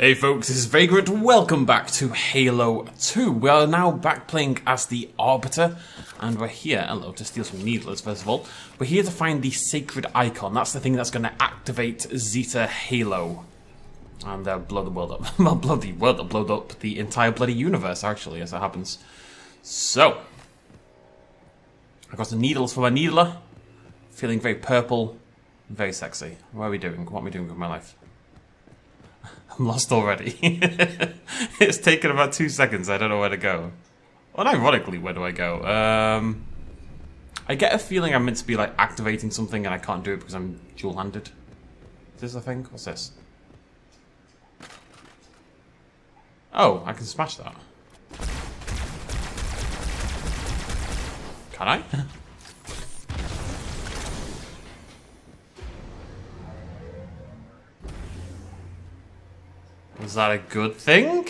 Hey folks, this is Vagrant, welcome back to Halo 2. We are now back playing as the Arbiter, and we're here, hello, to steal some needlers first of all. We're here to find the sacred icon, that's the thing that's going to activate Zeta Halo. And blow the world up, well, blow the world up, blow up the entire bloody universe actually, as it happens. So, I've got some needles for my needler, feeling very purple, and very sexy. What are we doing? What am I doing with my life? I'm lost already. It's taken about 2 seconds. I don't know where to go. Unironically, where do I go? I get a feeling I'm meant to be like activating something and I can't do it because I'm dual-handed. Is this a thing? What's this? Oh, I can smash that. Can I? Is that a good thing?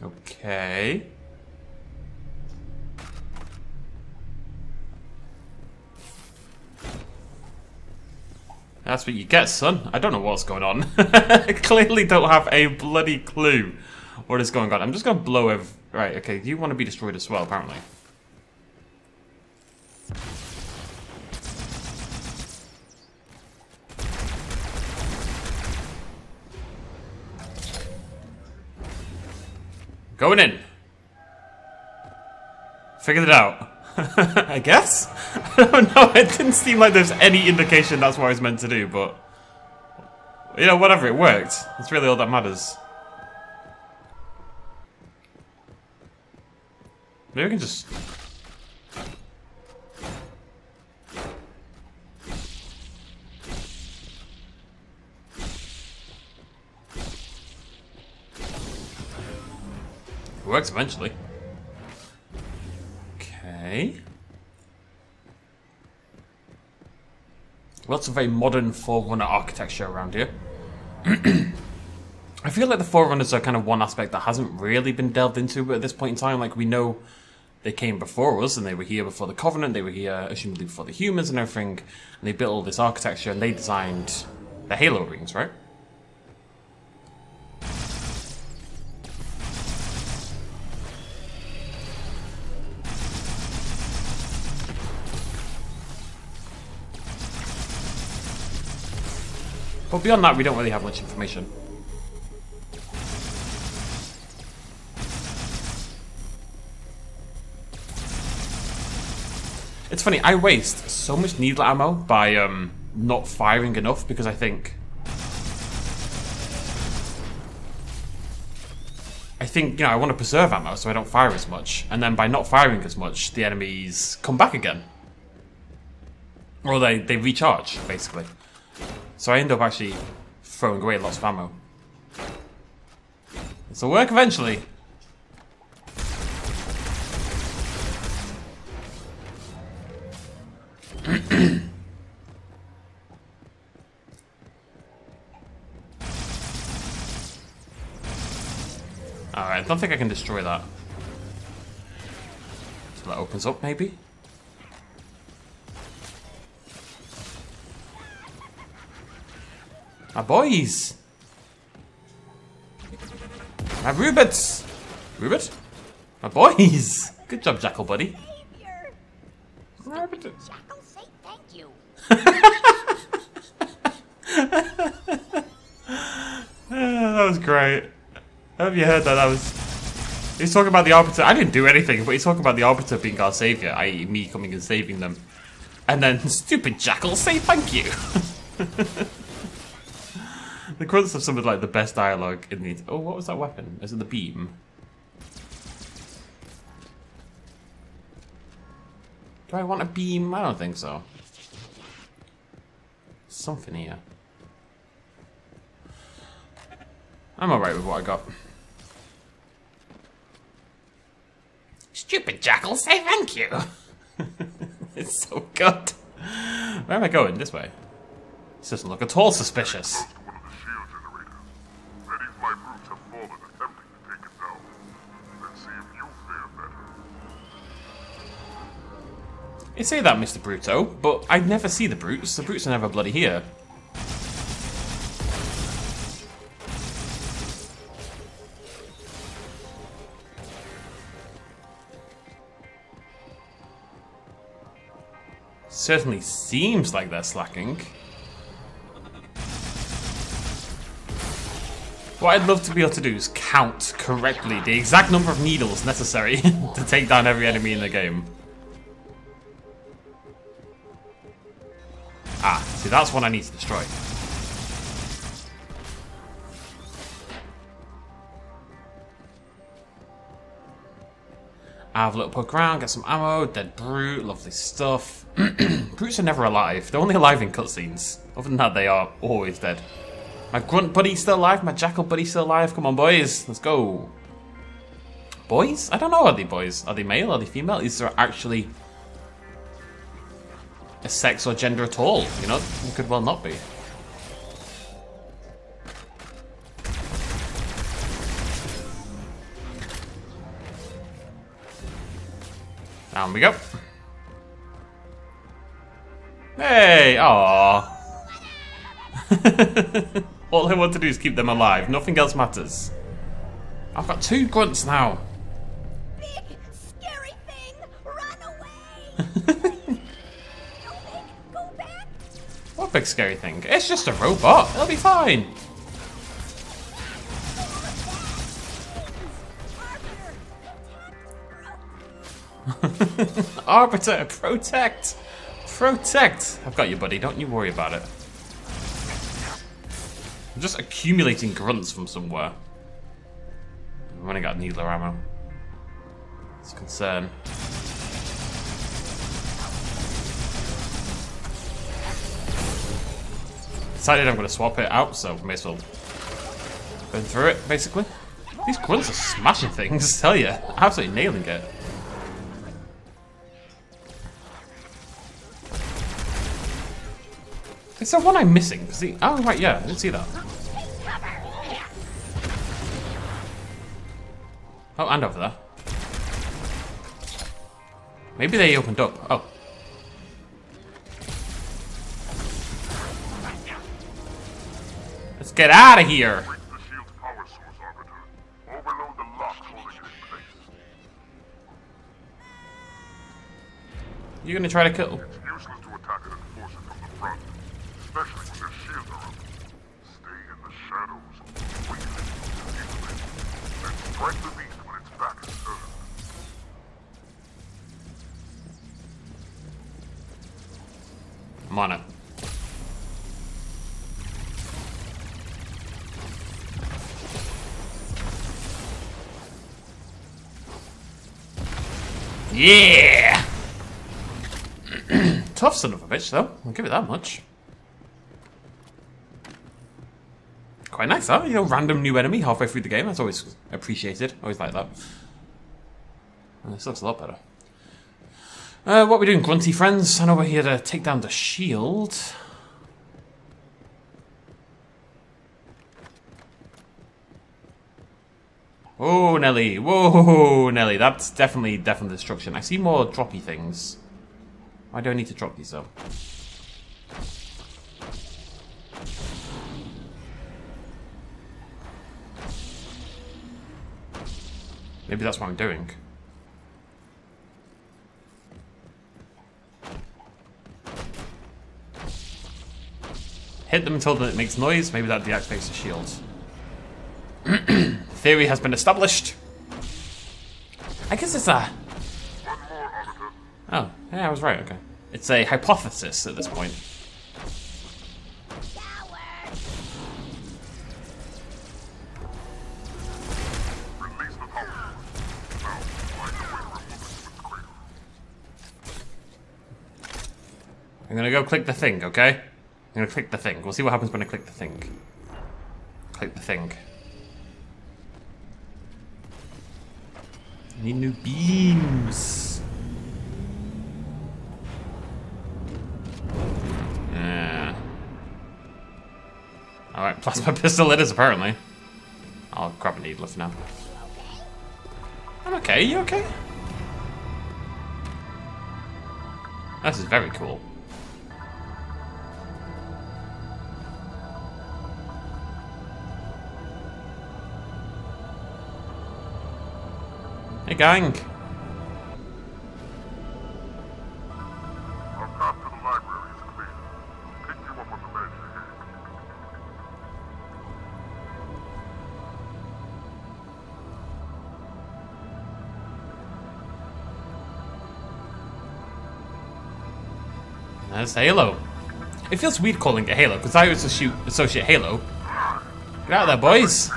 Okay. That's what you get, son. I don't know what's going on. I clearly don't have a bloody clue what is going on. I'm just gonna blow it. Right, okay, you want to be destroyed as well, apparently. Going in. Figured it out. I guess? I don't know, it didn't seem like there's any indication that's what I was meant to do, but... you know, whatever, it worked. That's really all that matters. Maybe we can just... it works eventually. Okay. Lots of very modern Forerunner architecture around here. I feel like the Forerunners are kind of one aspect that hasn't really been delved into at this point in time. Like, we know they came before us, and they were here before the Covenant, they were here, assumably, before the humans and everything, and they built all this architecture, and they designed the Halo rings, right? But beyond that, we don't really have much information. It's funny, I waste so much needle ammo by not firing enough because I think... you know, I want to preserve ammo so I don't fire as much. And then by not firing as much, the enemies come back again. Or they recharge, basically. So I end up actually throwing away lots of ammo. This'll work eventually. Alright, I don't think I can destroy that. So that opens up maybe? My boys! My Rubits! Rubit? My boys! Good job, Jackal, buddy. Arbiter. Jackal, say thank you. That was great. Have you heard that? That was... he's talking about the Arbiter. I didn't do anything, but he's talking about the Arbiter being our savior, i.e. me coming and saving them. And then, stupid Jackal, say thank you! The grunts have some of like the best dialogue in the... oh, what was that weapon? Is it the beam? Do I want a beam? I don't think so. Something here. I'm alright with what I got. Stupid Jackal, say thank you! It's so good. Where am I going? This way. This doesn't look at all suspicious. You say that, Mr. Bruto, but I'd never see the Brutes. The Brutes are never bloody here. Certainly seems like they're slacking. What I'd love to be able to do is count correctly the exact number of needles necessary to take down every enemy in the game. Ah, see, that's one I need to destroy. I have a little poke around, get some ammo, dead brute, lovely stuff. Brutes are never alive. They're only alive in cutscenes. Other than that, they are always dead. My grunt buddy's still alive, my jackal buddy's still alive. Come on, boys, let's go. Boys? I don't know, are they boys? Are they male? Are they female? Is there actually a sex or gender at all? You know, it could well not be. Down we go. Hey, aww. All I want to do is keep them alive. Nothing else matters. I've got two grunts now. Big, scary thing, run away. Go big, go back. What big scary thing? It's just a robot. It'll be fine. Arbiter, protect! Protect! I've got you, buddy. Don't you worry about it. I'm just accumulating grunts from somewhere. I've only got needler ammo. It's a concern. Decided I'm going to swap it out, so may as well burn through it, basically. These grunts are smashing things, I tell you. Absolutely nailing it. Is there one I'm missing? See, oh, right, yeah, I didn't see that. Oh, and over there. Maybe they opened up. Oh. Let's get out of here! You're gonna try to kill. Mana. Yeah. Tough son of a bitch, though. I'll give it that much. Quite nice, huh? You know, random new enemy halfway through the game. That's always appreciated. Always like that. And this looks a lot better. What are we doing, grunty friends? I know we're here to take down the shield. Oh, Nelly. Whoa, Nelly. That's definitely destruction. I see more droppy things. Why do I need to drop these, though? Maybe that's what I'm doing. Hit them until it makes noise, maybe that deactivates the shield. Theory has been established. I guess it's a... Oh, yeah, I was right, okay. It's a hypothesis at this point. I'm gonna go click the thing, okay? I'm gonna click the thing. We'll see what happens when I click the thing. Click the thing. I need new beams. Yeah. Alright, plasma pistol it is apparently. I'll grab a needler for now. I'm okay, you okay? This is very cool. Hey, gang. Welcome to the library, it's clear. I'll pick you up on the bench ahead. That's Halo. It feels weird calling it Halo, because I always associate Halo. Get out of there, boys.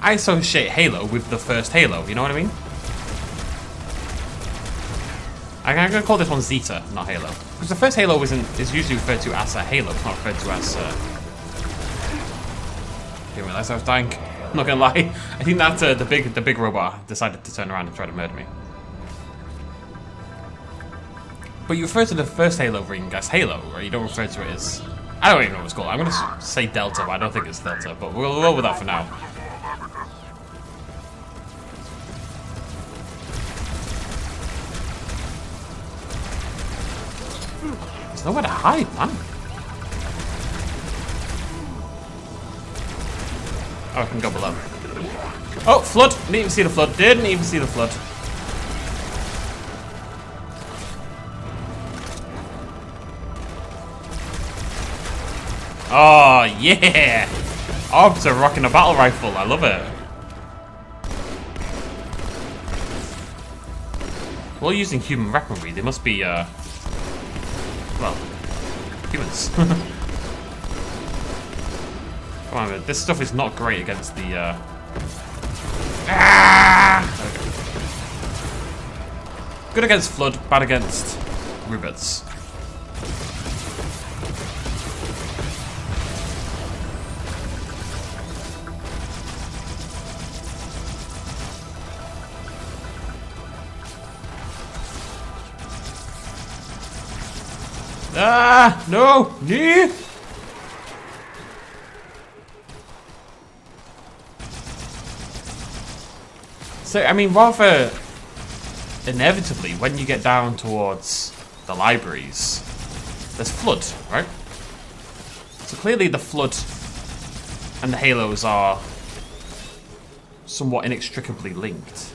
I associate Halo with the first Halo, you know what I mean? I'm going to call this one Zeta, not Halo. Because the first Halo is usually referred to as a Halo, it's not referred to as Didn't realise I was dying. I'm not going to lie. I think that the big robot decided to turn around and try to murder me. But you refer to the first Halo ring as Halo, or you don't refer to it as... I don't even know what it's called. I'm going to say Delta, but I don't think it's Delta. But we'll roll with that for now. Nowhere to hide, man. Oh, I can go below. Oh, flood! Didn't even see the flood. Didn't even see the flood. Oh, yeah! Arbiter rocking a battle rifle. I love it. We're using human weaponry. They must be, well, humans. Come on, man. This stuff is not great against the. Ah! Okay. Good against flood, bad against rivets. Ah, no! Nee! So, I mean, rather inevitably, when you get down towards the libraries, there's flood, right? So clearly the flood and the halos are somewhat inextricably linked.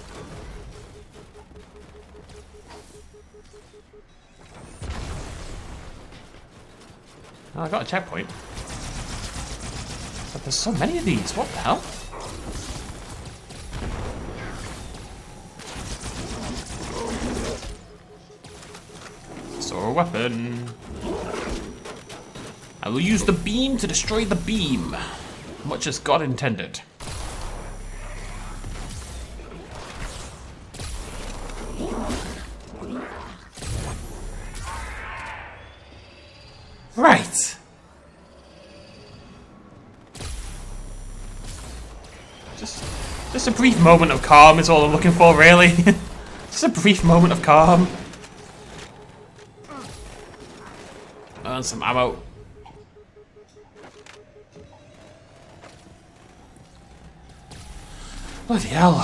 I got a checkpoint. But there's so many of these. What the hell? Saw a weapon. I will use the beam to destroy the beam. Much as God intended. Right. Just a brief moment of calm is all I'm looking for, really. Just a brief moment of calm. And some ammo. Bloody hell.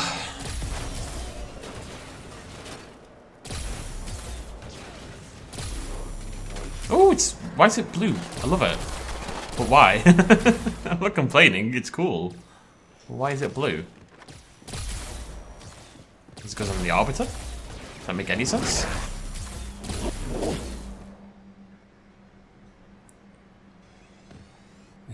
Oh, it's... Why is it blue? I love it. But why? I'm not complaining, it's cool. Why is it blue? Is it because I'm the Arbiter? Does that make any sense?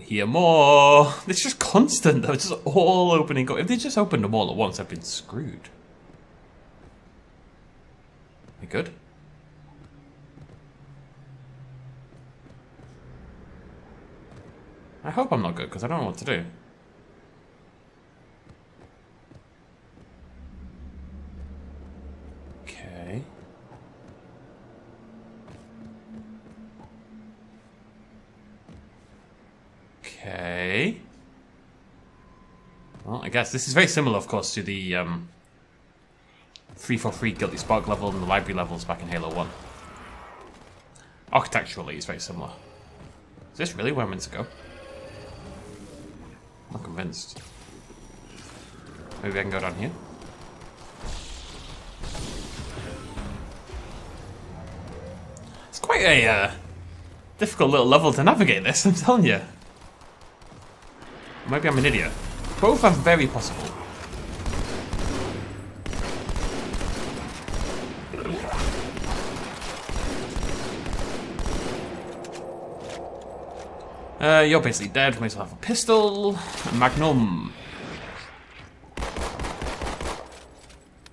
Hear more! It's just constant though, it's just all opening. If they just opened them all at once, I've been screwed. We good? I hope I'm not good, because I don't know what to do. Okay. Okay. Well, I guess this is very similar, of course, to the 343 Guilty Spark level and the library levels back in Halo 1. Architecturally, it's very similar. Is this really where I'm meant to go? I'm not convinced. Maybe I can go down here. quite a difficult little level to navigate this, I'm telling you. Maybe I'm an idiot. Both are very possible. You're basically dead. Might as well have a pistol. A magnum.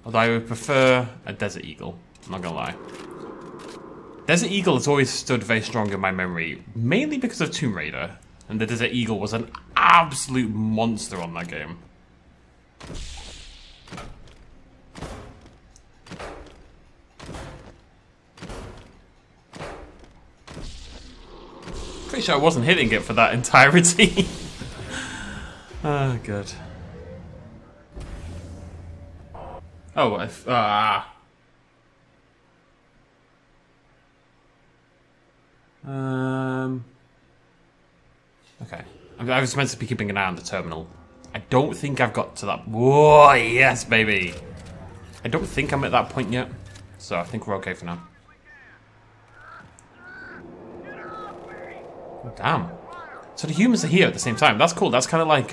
Although I would prefer a Desert Eagle. I'm not gonna lie. Desert Eagle has always stood very strong in my memory. Mainly because of Tomb Raider. And the Desert Eagle was an absolute monster on that game. Pretty sure I wasn't hitting it for that entirety. Oh, good. Oh, okay. I was meant to be keeping an eye on the terminal. I don't think I've got to that. Whoa, yes, baby. I don't think I'm at that point yet. So I think we're okay for now. Oh, damn. So the humans are here at the same time. That's cool. That's kind of like,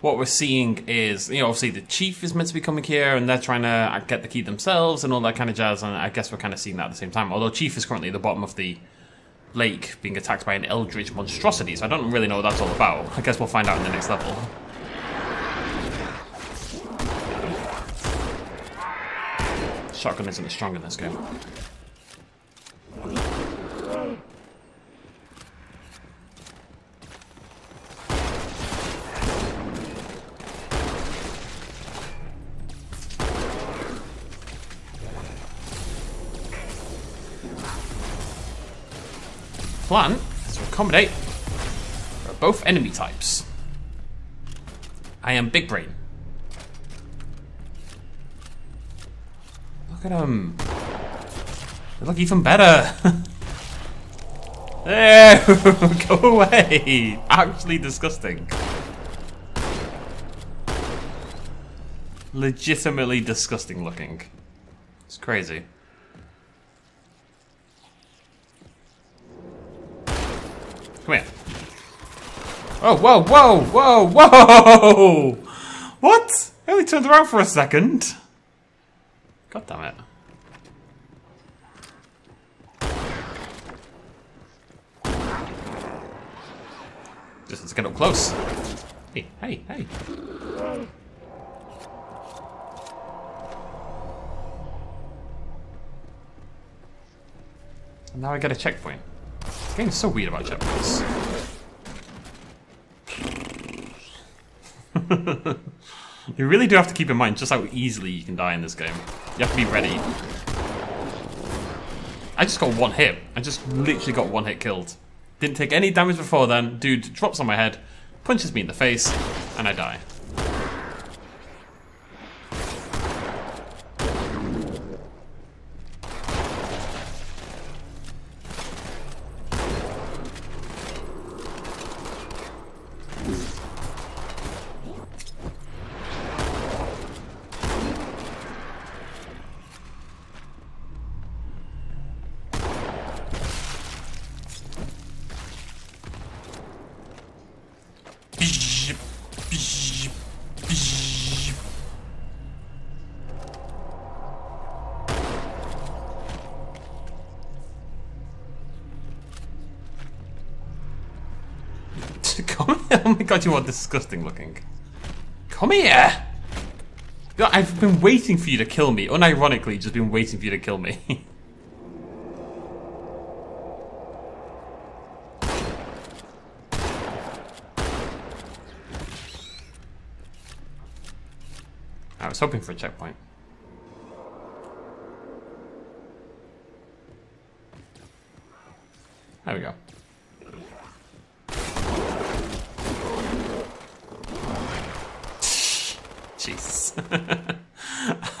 what we're seeing is, you know, obviously the chief is meant to be coming here and they're trying to get the key themselves and all that kind of jazz, and I guess we're kind of seeing that at the same time. Although chief is currently at the bottom of the lake being attacked by an eldritch monstrosity, so I don't really know what that's all about. I guess we'll find out in the next level. Shotgun isn't as strong in this game. Plan is to accommodate for both enemy types. I am big brain. Look at them. They look even better. There, go away. Actually disgusting. Legitimately disgusting looking. It's crazy. Come here. Oh, whoa, whoa, whoa, whoa! What? I only turned around for a second. God damn it. Just let's get up close. Hey, hey, hey. And now I get a checkpoint. This game's so weird about checkpoints. You really do have to keep in mind just how easily you can die in this game. You have to be ready. I just got one hit. I just literally got one hit killed. Didn't take any damage before then. Dude drops on my head, punches me in the face, and I die. Oh my god, you are disgusting looking. Come here! I've been waiting for you to kill me. Unironically, just been waiting for you to kill me. I was hoping for a checkpoint. There we go. Jesus.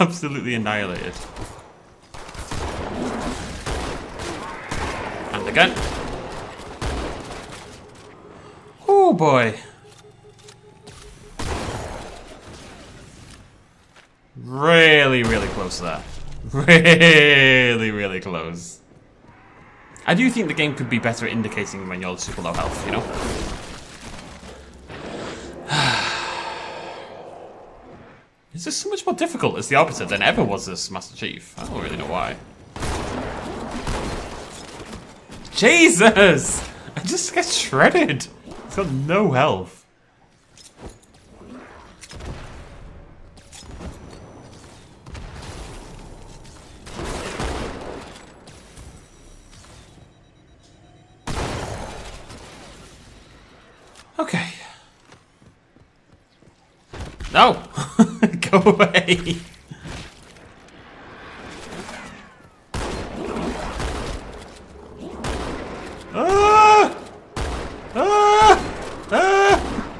Absolutely annihilated. And again. Oh boy. Really, really close there. Really, really close. I do think the game could be better at indicating when you're super low health, you know? It's just so much more difficult as the Arbiter than ever was as Master Chief. I don't really know why. Jesus! I just get shredded. It's got no health. Okay. No! Go away! Ah! Ah! Ah!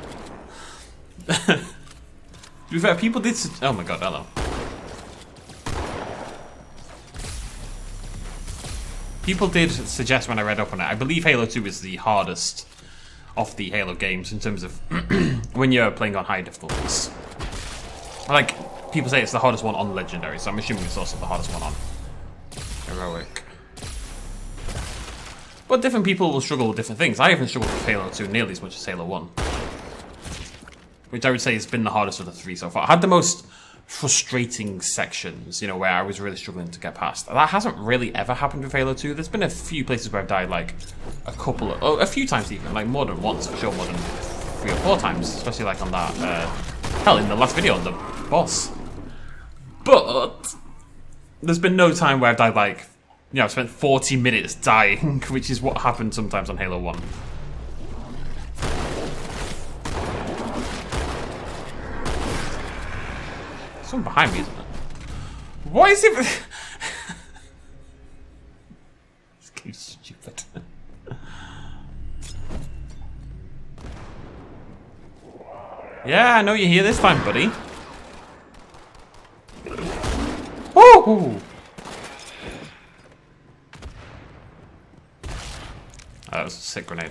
To be fair, people did. Oh my god, hello. People did suggest when I read up on it, I believe Halo 2 is the hardest of the Halo games in terms of when you're playing on high difficulties. Like, people say it's the hardest one on Legendary, so I'm assuming it's also the hardest one on Heroic. But different people will struggle with different things. I haven't struggled with Halo 2 nearly as much as Halo 1, which I would say has been the hardest of the three so far. I had the most frustrating sections, you know, where I was really struggling to get past. That hasn't really ever happened with Halo 2. There's been a few places where I've died, like, a few times even, like, more than once, for sure, more than 3 or 4 times, especially, like, on that, hell, in the last video, on the boss. But there's been no time where I've died, like, you know, I've spent 40 minutes dying, which is what happened sometimes on Halo 1. Someone behind me, isn't it? Why is it? This game's stupid. Yeah, I know you're here this time, buddy. Woo! That was a sick grenade.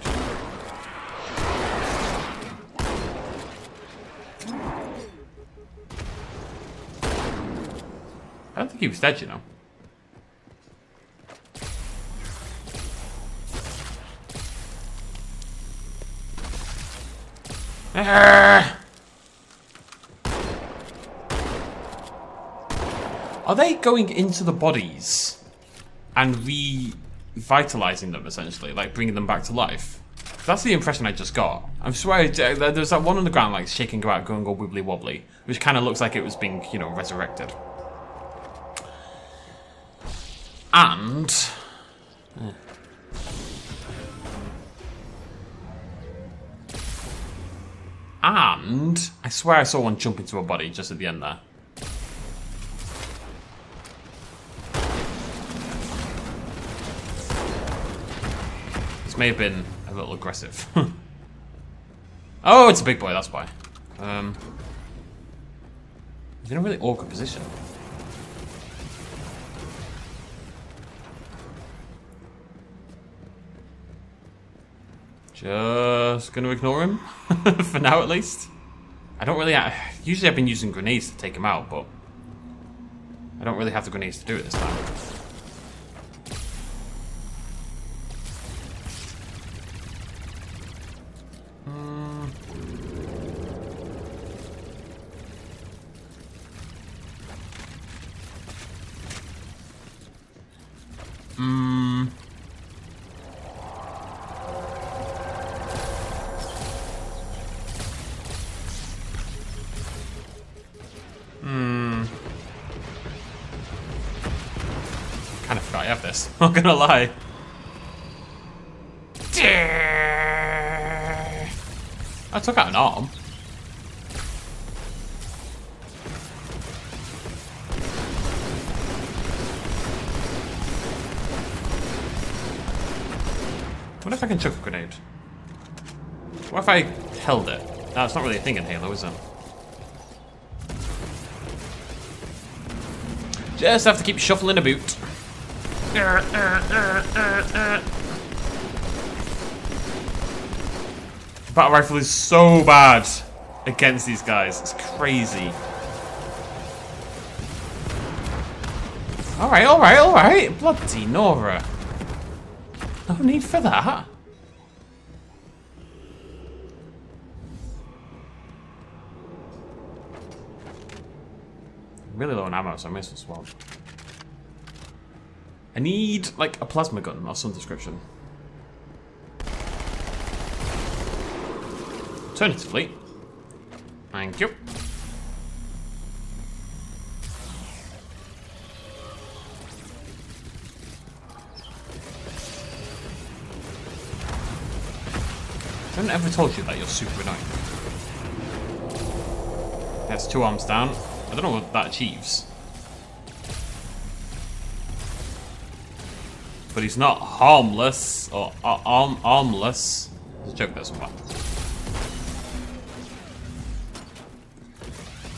I don't think he was dead, you know. Are they going into the bodies and revitalizing them, essentially? Like, bringing them back to life? That's the impression I just got. I swear, there's that one on the ground, like, shaking about, going all wibbly-wobbly, which kind of looks like it was being, you know, resurrected. And I swear I saw one jump into a body just at the end there. This may have been a little aggressive. Oh, it's a big boy, that's why. He's in a really awkward position. Just gonna ignore him, for now at least. I don't really, usually I've been using grenades to take him out, but I don't really have the grenades to do it this time. I'm not gonna lie. I took out an arm. What if I can chuck a grenade? What if I held it? No, it's not really a thing in Halo, is it? Just have to keep shuffling a boot. The battle rifle is so bad against these guys. It's crazy. Alright, alright, alright. Bloody Nora. No need for that. Really low on ammo, so I may as well swap. I need, like, a plasma gun or some description. Alternatively. Thank you. I haven't ever told you that you're super annoying. That's 2 arms down. I don't know what that achieves. But he's not harmless or armless. There's a joke there somewhere.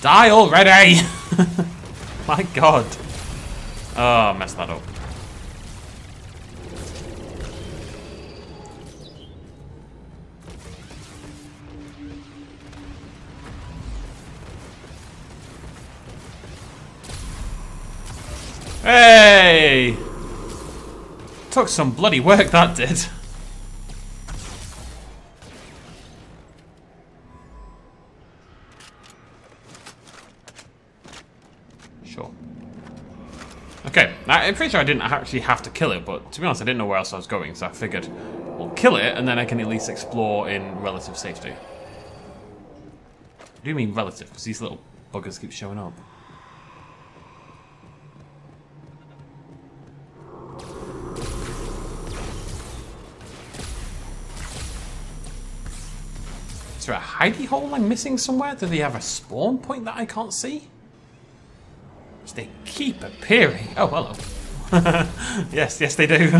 Die already! My god. Oh, I messed that up. Hey! Took some bloody work, that did. Sure. Okay, now, I'm pretty sure I didn't actually have to kill it, but to be honest, I didn't know where else I was going, so I figured we'll kill it, and then I can at least explore in relative safety. I do mean relative, because these little buggers keep showing up. Is there a hidey hole I'm missing somewhere? Do they have a spawn point that I can't see? Which they keep appearing. Oh, hello. Yes, yes they do.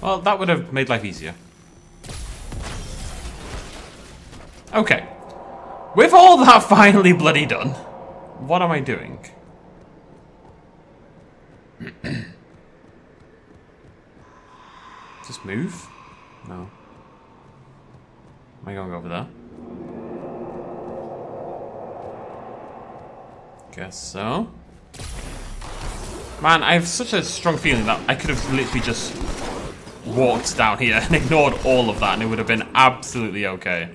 Well, that would have made life easier. Okay. With all that finally bloody done, what am I doing? Just move? No. Am I going over there? Guess so. Man, I have such a strong feeling that I could have literally just walked down here and ignored all of that and it would have been absolutely okay.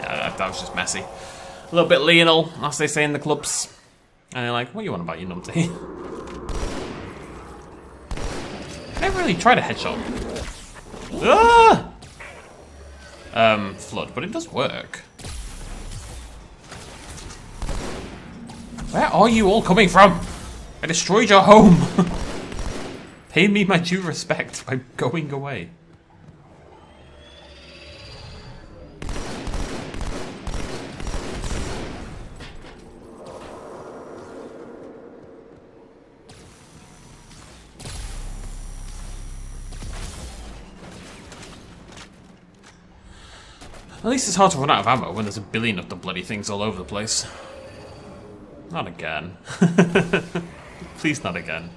Yeah, that was just messy. A little bit Lionel, as they say in the clubs. And they're like, what you want about your numpty? Really tried a headshot. Ah! Flood, but it does work. Where are you all coming from? I destroyed your home. Pay me my due respect by going away. At least it's hard to run out of ammo when there's a billion of the bloody things all over the place. Not again. Please not again.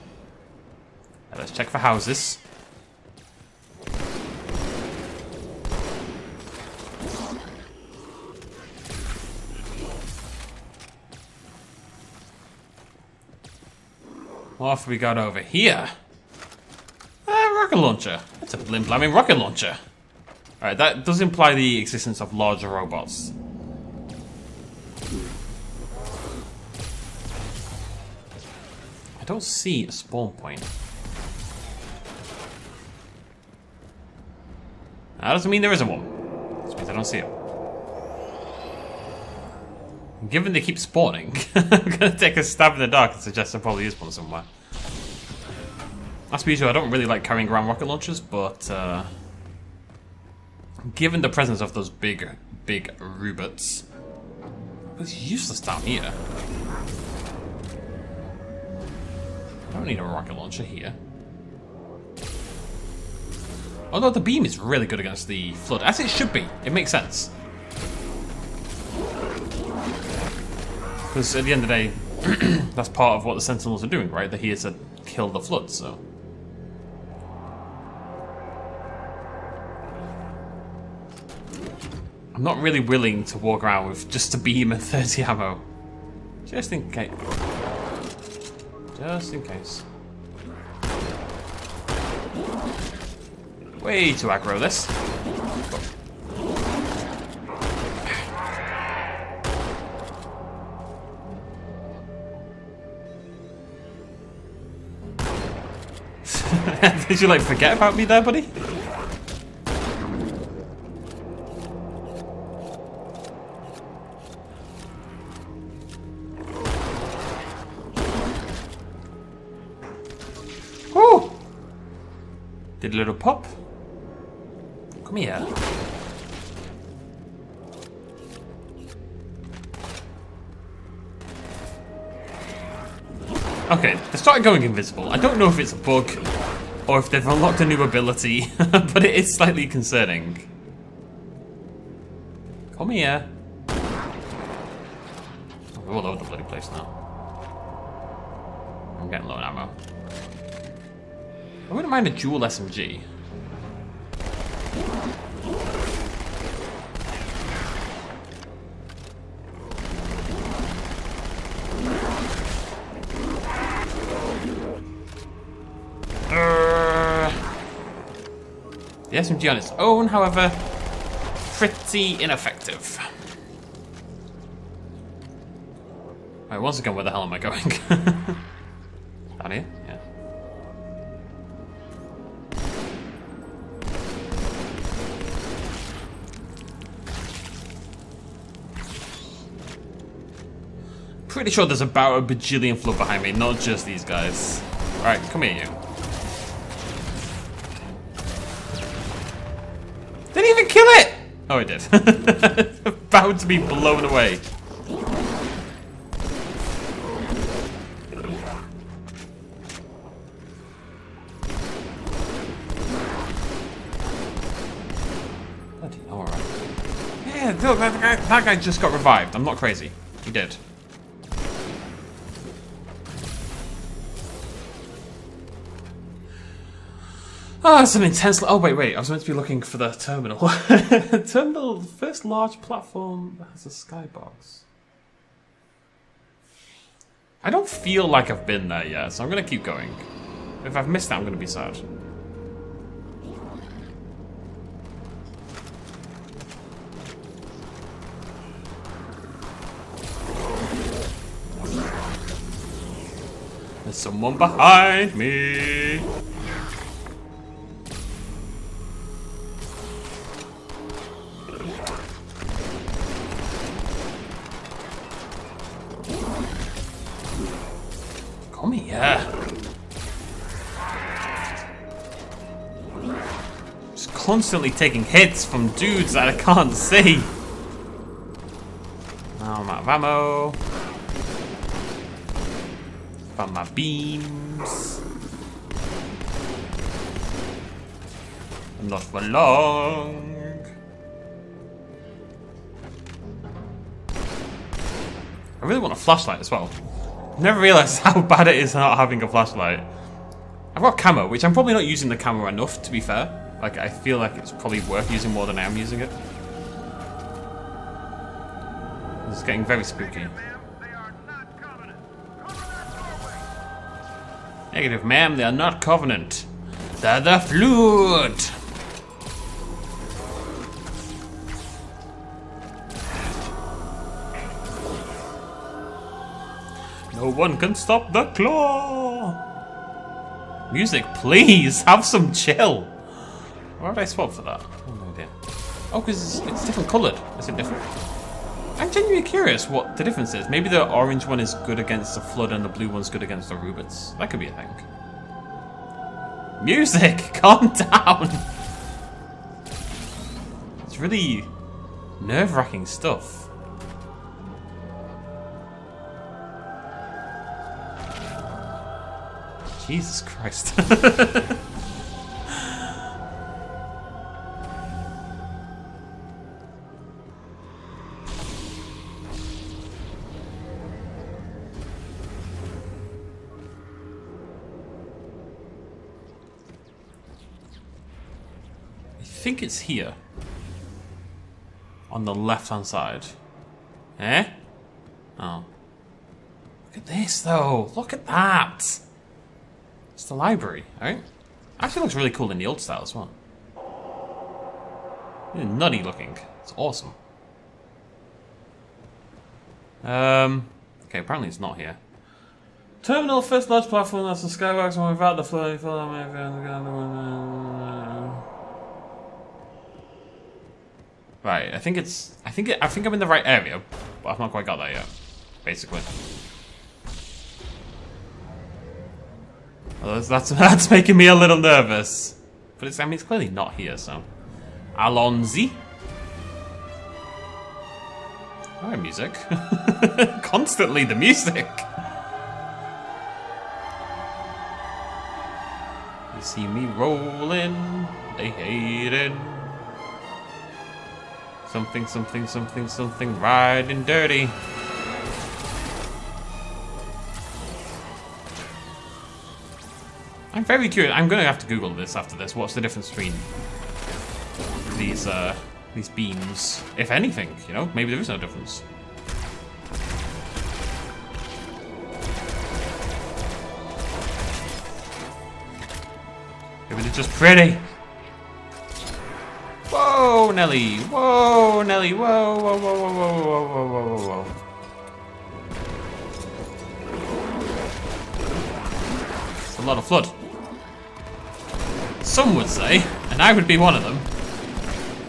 Right, let's check for houses. What have we got over here? Rocket launcher. That's a blim blammin' rocket launcher. Alright, that does imply the existence of larger robots. I don't see a spawn point. That doesn't mean there isn't one. It just means I don't see it. Given they keep spawning, I'm gonna take a stab in the dark and suggest there probably is one somewhere. As usual, I don't really like carrying around rocket launchers, but given the presence of those big robots, it's useless down here. I don't need a rocket launcher here. Although the beam is really good against the flood, as it should be. It makes sense. Because at the end of the day, that's part of what the Sentinels are doing, right? They're here to kill the flood, so. I'm not really willing to walk around with just a beam and 30 ammo. Just in case. Just in case. Way too aggro this. Did you like forget about me there, buddy? Woo! Did a little pop. Come here. Okay, they started going invisible. I don't know if it's a bug or if they've unlocked a new ability, but it is slightly concerning. Come here. We're all over the bloody place now. I'm getting low on ammo. I wouldn't mind a dual SMG. The SMG on its own, however, pretty ineffective. Alright, once again, where the hell am I going? Down here? Yeah. Pretty sure there's about a bajillion flood behind me, not just these guys. Alright, come here, you. Kill it! Oh, it did. Bound to be blown away. Bloody alright. Yeah, look, that guy just got revived. I'm not crazy. He did. Oh, that's an intense... Oh, wait. I was meant to be looking for the terminal. Terminal, the first large platform that has a skybox. I don't feel like I've been there yet, so I'm going to keep going. If I've missed that, I'm going to be sad. There's someone behind me. Constantly taking hits from dudes that I can't see. Now I'm out of ammo. Found my beams. I'm not for long. I really want a flashlight as well. Never realised how bad it is not having a flashlight. I've got camo, which I'm probably not using the camo enough, to be fair. Like, I feel like it's probably worth using more than I am using it. This is getting very spooky. Negative, ma'am, they are not Covenant. They're the Flood! No one can stop the claw! Music, please! Have some chill! Why would I swap for that? Oh, no idea. Oh, because it's different coloured. Is it different? I'm genuinely curious what the difference is. Maybe the orange one is good against the Flood and the blue one's good against the Rubits. That could be a thing. Music! Calm down! It's really nerve-wracking stuff. Jesus Christ. I think it's here. on the left-hand side. Eh? Oh. Look at this, though. Look at that. It's the library, right? Actually looks really cool in the old style as well. Really nutty looking. It's awesome. Okay, apparently it's not here. Terminal, first large platform, that's the skybox, and without the floor, you follow me. Right, I think I'm in the right area, but I've not quite got there yet, basically. Well, that's making me a little nervous. But it's, I mean, it's clearly not here, so. Alonzi. Alright, music. Constantly the music. You see me rolling, they hating. Something, something, something, something, riding dirty. I'm very curious. I'm gonna have to Google this after this. What's the difference between these beams, if anything? You know, maybe there is no difference. Maybe they're just pretty. Whoa, Nelly! Whoa, Nelly! Whoa, whoa, whoa, whoa, whoa, whoa, whoa, whoa, whoa. A lot of flood. Some would say, and I would be one of them,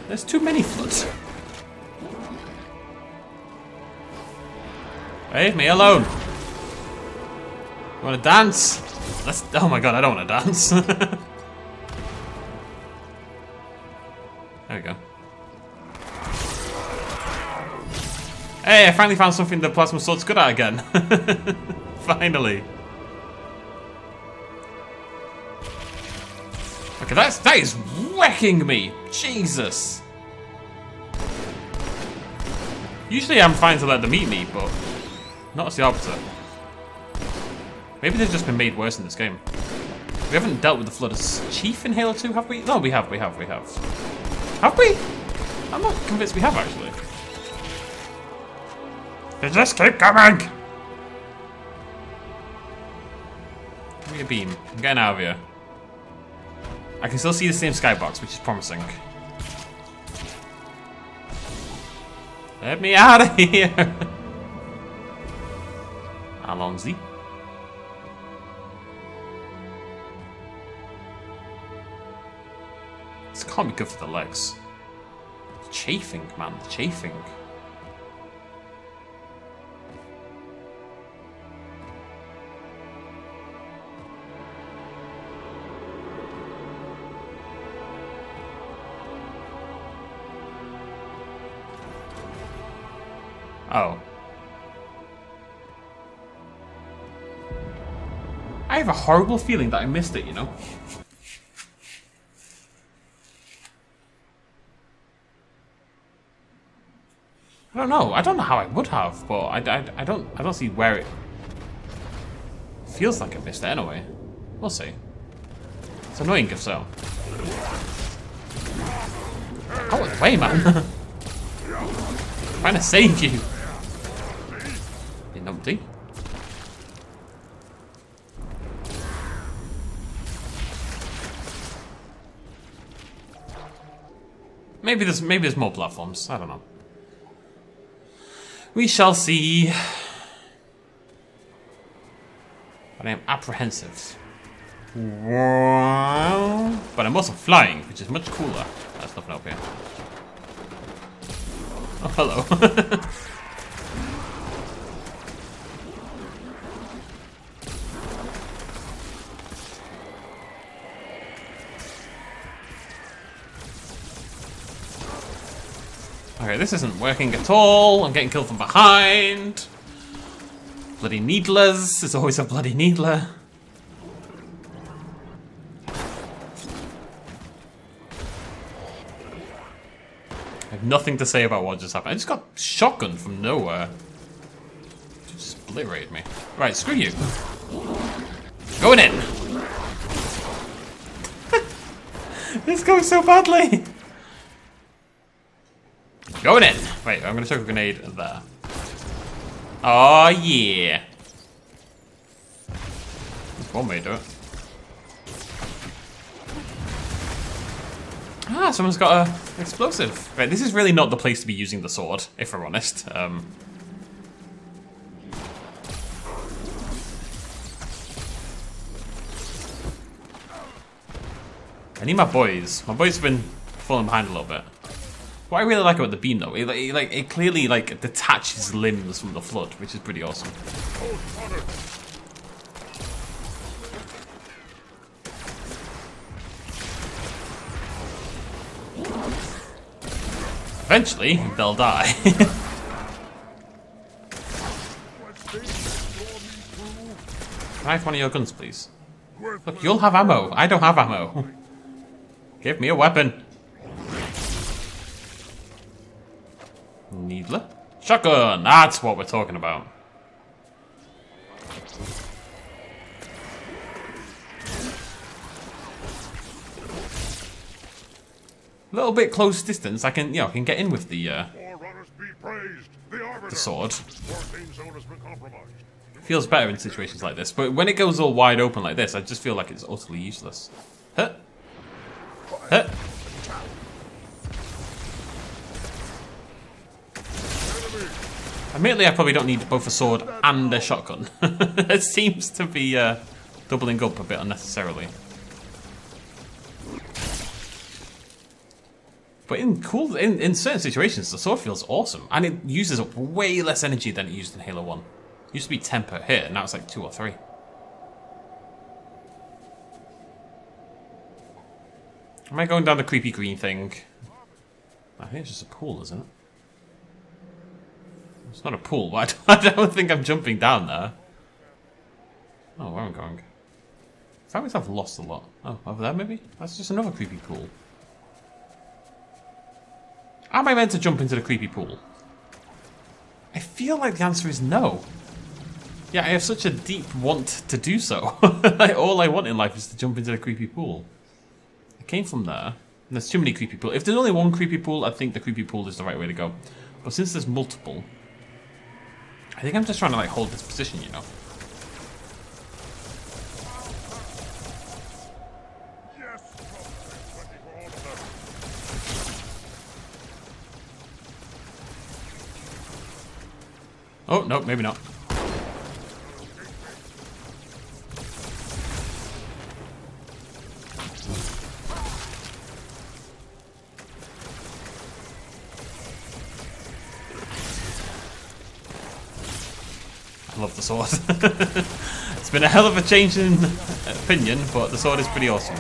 there's too many floods. Leave me alone. You wanna dance? Let's, oh my god, I don't wanna dance. There we go. Hey, I finally found something the plasma sword's good at again. Finally. Okay, that is wrecking me. Jesus. Usually I'm fine to let them eat me, but not as the Arbiter. Maybe they've just been made worse in this game. We haven't dealt with the Flood as Chief in Halo 2, have we? No, we have. Have we? I'm not convinced we have, actually. They just keep coming! Give me a beam. I'm getting out of here. I can still see the same skybox, which is promising. Let me out of here! Alonzi. This can't be good for the legs. The chafing, man, the chafing. Oh. I have a horrible feeling that I missed it, you know? I don't know. I don't know how I would have, but I don't see where it feels like I missed it anyway. We'll see. It's annoying if so. Go away, man. I'm trying to save you. Numpty. Maybe there's more platforms. I don't know. We shall see. But I am apprehensive. Wow. But I'm also flying, which is much cooler. That's nothing up here. Oh, hello. Okay, this isn't working at all. I'm getting killed from behind. Bloody needlers. There's always a bloody needler. I have nothing to say about what just happened. I just got shotgunned from nowhere. It just obliterated me. Right, screw you. Going in. This goes so badly. Going in. Wait, I'm gonna chuck a grenade there. Oh yeah. That's one way to do it. Ah, someone's got an explosive. Right, this is really not the place to be using the sword, if we're honest. I need my boys. My boys have been falling behind a little bit. What I really like about the beam, though, it clearly like detaches limbs from the flood, which is pretty awesome. Eventually, they'll die. Can I have one of your guns, please? Look, you'll have ammo. I don't have ammo. Give me a weapon. Needler. Shotgun. That's what we're talking about. A little bit close distance, I can, you know, I can get in with the sword. Feels better in situations like this, but when it goes all wide open like this, I just feel like it's utterly useless. Huh? Huh? Admittedly, I probably don't need both a sword and a shotgun. It seems to be doubling up a bit unnecessarily. But in certain situations, the sword feels awesome, and it uses up way less energy than it used in Halo 1. It used to be 10 per hit, now it's like 2 or 3. Am I going down the creepy green thing? I think it's just a pool, isn't it? It's not a pool, but I don't think I'm jumping down there. Oh, where am I going? I found myself lost a lot. Oh, over there maybe? That's just another creepy pool. Am I meant to jump into the creepy pool? I feel like the answer is no. Yeah, I have such a deep want to do so. All I want in life is to jump into the creepy pool. I came from there, and there's too many creepy pools. If there's only one creepy pool, I think the creepy pool is the right way to go. But since there's multiple, I think I'm just trying to like hold this position, you know. Oh, no, maybe not. I love the sword. It's been a hell of a change in opinion, but the sword is pretty awesome.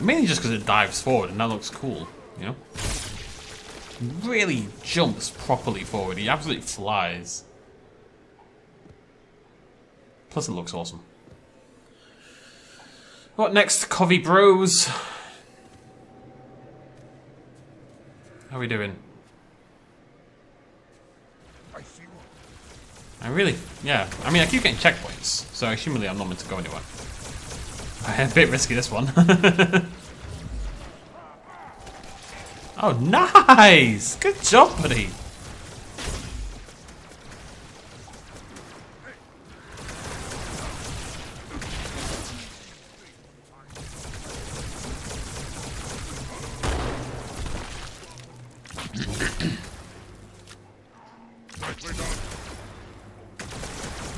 Mainly just because it dives forward and that looks cool, you know? Really jumps properly forward. He absolutely flies. Plus, it looks awesome. What next, Covey Bros? How are we doing? I really, yeah. I mean, I keep getting checkpoints, so assumably I'm not meant to go anywhere. A bit risky this one. Oh, nice! Good job, buddy!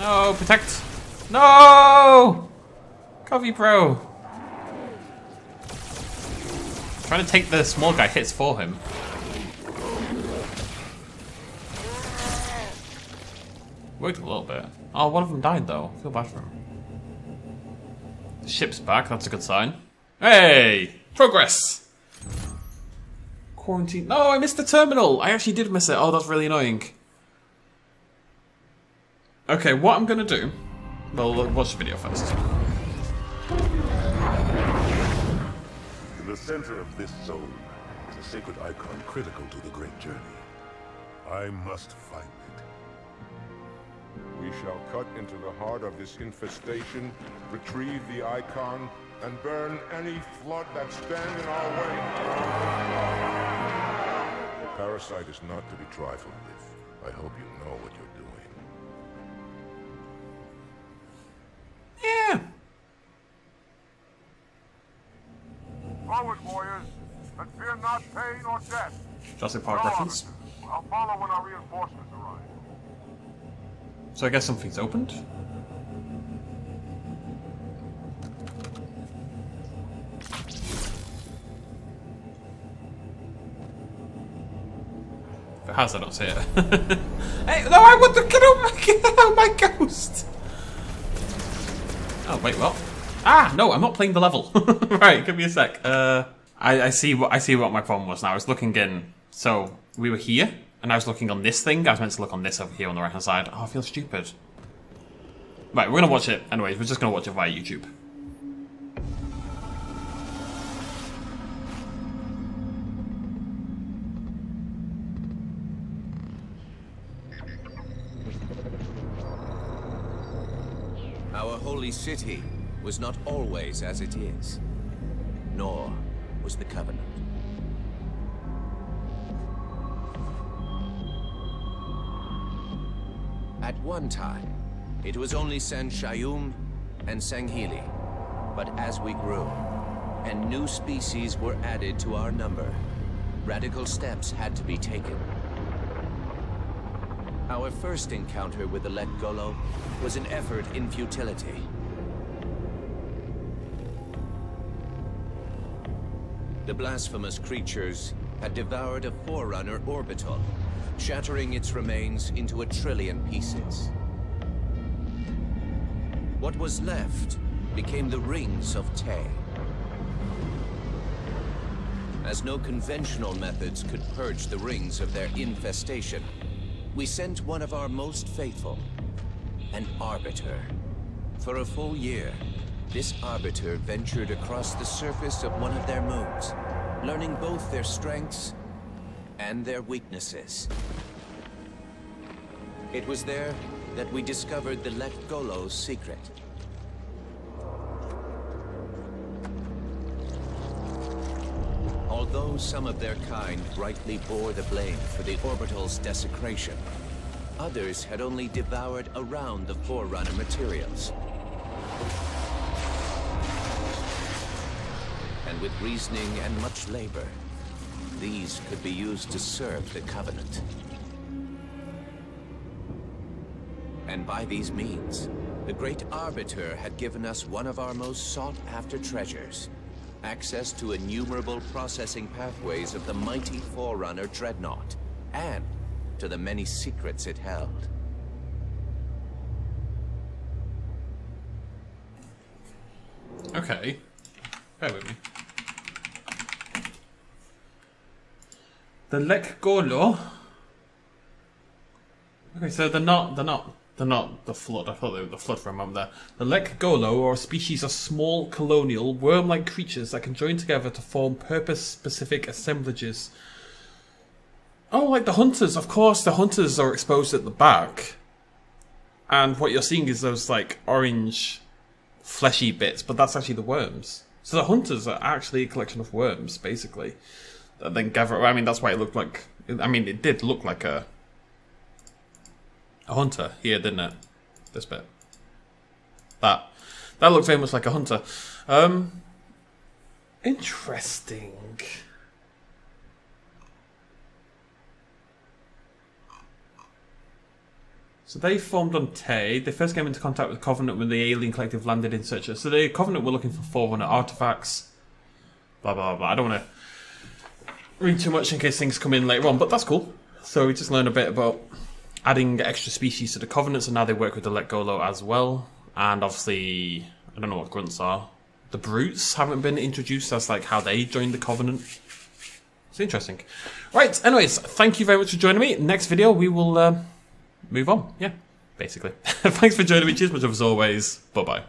No, protect! No! Covey Bro! Trying to take the small guy hits for him. Worked a little bit. Oh, one of them died though. I feel bad for him. The ship's back. That's a good sign. Hey, progress. Quarantine. No, I missed the terminal. I actually did miss it. Oh, that's really annoying. Okay, what I'm gonna do? Well, watch the video first. The center of this zone is a sacred icon critical to the great journey. I must find it. We shall cut into the heart of this infestation, retrieve the icon, and burn any flood that stands in our way. Parasite is not to be trifled with. I hope you know what you're doing. Yeah. Forward, warriors, and fear not pain or death. Jurassic Park reference. I'll follow when our reinforcements arrive. So I guess something's opened. If it has, I don't see it. Hey, no, I want to get out my ghost! Oh, wait, what? Ah, no, I'm not playing the level. Right, give me a sec. I see what my problem was now. I was looking in, so we were here, and I was looking on this thing. I was meant to look on this over here on the right-hand side. Oh, I feel stupid. Right, we're gonna watch it. Anyways, we're just gonna watch it via YouTube. Our holy city was not always as it is, nor was the Covenant. At one time, it was only Sanshayum and Sanghili, but as we grew, and new species were added to our number, radical steps had to be taken. Our first encounter with the Lekgolo was an effort in futility. The blasphemous creatures had devoured a Forerunner orbital, shattering its remains into 1 trillion pieces. What was left became the rings of Tay. As no conventional methods could purge the rings of their infestation, we sent one of our most faithful, an Arbiter. For a full year, this Arbiter ventured across the surface of one of their moons, learning both their strengths and their weaknesses. It was there that we discovered the Lekgolo's secret. Although some of their kind rightly bore the blame for the orbital's desecration, others had only devoured around the Forerunner materials. And with reasoning and much labor, these could be used to serve the Covenant. And by these means, the Great Arbiter had given us one of our most sought-after treasures, access to innumerable processing pathways of the mighty Forerunner Dreadnought, and to the many secrets it held. Okay. Bear with me. The Lekgolo. Okay, so they're not the Flood. I thought they were the Flood for a moment there. The Lekgolo are a species of small, colonial, worm-like creatures that can join together to form purpose-specific assemblages. Oh, like the Hunters. Of course, the Hunters are exposed at the back. And what you're seeing is those, like, orange, fleshy bits, but that's actually the worms. So the Hunters are actually a collection of worms, basically, that then gather. I mean, that's why it looked like. I mean, it did look like a hunter here, didn't it? This bit. That looked very much like a hunter. Interesting. So they formed on Tay. They first came into contact with the Covenant when the alien collective landed in search of. So the Covenant were looking for Forerunner artifacts. Blah, blah, blah. I don't want to read too much in case things come in later on, but that's cool. So we just learned a bit about adding extra species to the Covenant, so now they work with the Lekgolo as well. And obviously, I don't know what grunts are. The Brutes haven't been introduced as like how they joined the Covenant. It's interesting. Right, anyways, thank you very much for joining me. Next video, we will... move on, yeah, basically. Thanks for joining me. Cheers much as always. Bye-bye.